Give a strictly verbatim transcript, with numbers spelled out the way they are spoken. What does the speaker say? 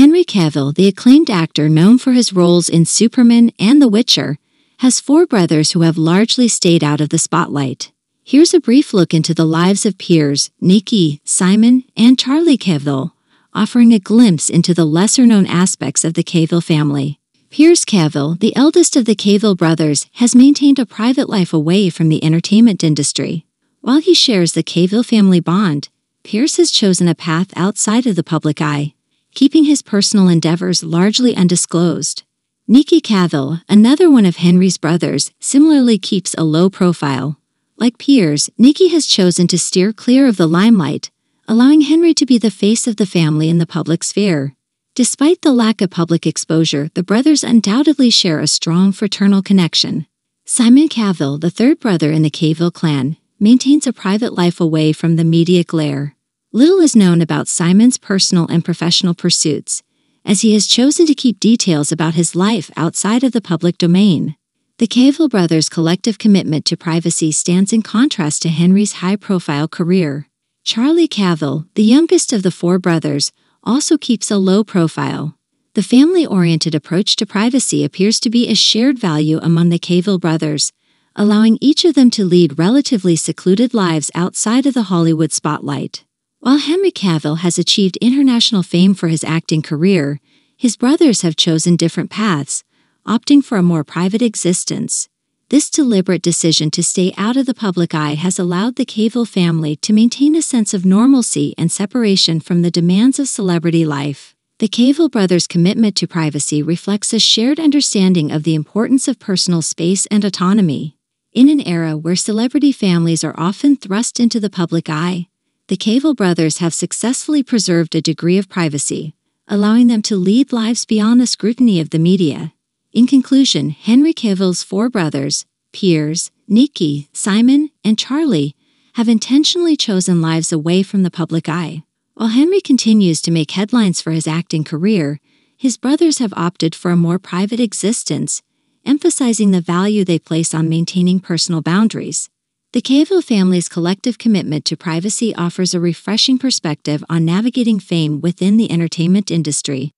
Henry Cavill, the acclaimed actor known for his roles in Superman and The Witcher, has four brothers who have largely stayed out of the spotlight. Here's a brief look into the lives of Piers, Niki, Simon, and Charlie Cavill, offering a glimpse into the lesser-known aspects of the Cavill family. Piers Cavill, the eldest of the Cavill brothers, has maintained a private life away from the entertainment industry. While he shares the Cavill family bond, Piers has chosen a path outside of the public eye, keeping his personal endeavors largely undisclosed. Niki Cavill, another one of Henry's brothers, similarly keeps a low profile. Like Piers, Niki has chosen to steer clear of the limelight, allowing Henry to be the face of the family in the public sphere. Despite the lack of public exposure, the brothers undoubtedly share a strong fraternal connection. Simon Cavill, the third brother in the Cavill clan, maintains a private life away from the media glare. Little is known about Simon's personal and professional pursuits, as he has chosen to keep details about his life outside of the public domain. The Cavill brothers' collective commitment to privacy stands in contrast to Henry's high-profile career. Charlie Cavill, the youngest of the four brothers, also keeps a low profile. The family-oriented approach to privacy appears to be a shared value among the Cavill brothers, allowing each of them to lead relatively secluded lives outside of the Hollywood spotlight. While Henry Cavill has achieved international fame for his acting career, his brothers have chosen different paths, opting for a more private existence. This deliberate decision to stay out of the public eye has allowed the Cavill family to maintain a sense of normalcy and separation from the demands of celebrity life. The Cavill brothers' commitment to privacy reflects a shared understanding of the importance of personal space and autonomy. In an era where celebrity families are often thrust into the public eye, the Cavill brothers have successfully preserved a degree of privacy, allowing them to lead lives beyond the scrutiny of the media. In conclusion, Henry Cavill's four brothers, Piers, Niki, Simon, and Charlie, have intentionally chosen lives away from the public eye. While Henry continues to make headlines for his acting career, his brothers have opted for a more private existence, emphasizing the value they place on maintaining personal boundaries. The Cavill family's collective commitment to privacy offers a refreshing perspective on navigating fame within the entertainment industry.